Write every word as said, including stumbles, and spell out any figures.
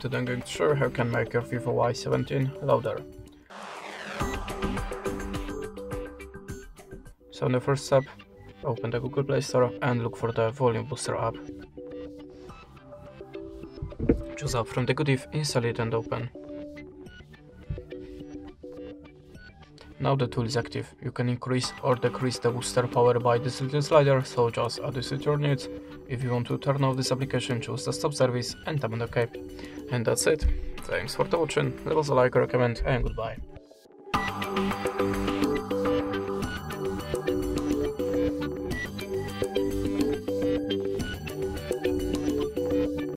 Today I'm going to show you how you can make your Vivo Y seventeen louder. So in the first step, open the Google Play Store and look for the Volume Booster app. Choose app from the GOODEV, install it and open. Now the tool is active. You can increase or decrease the booster power by this little slider, so just add this to your needs. If you want to turn off this application, choose the stop service and tap on OK. And that's it. Thanks for watching, leave us a like or a comment, and goodbye.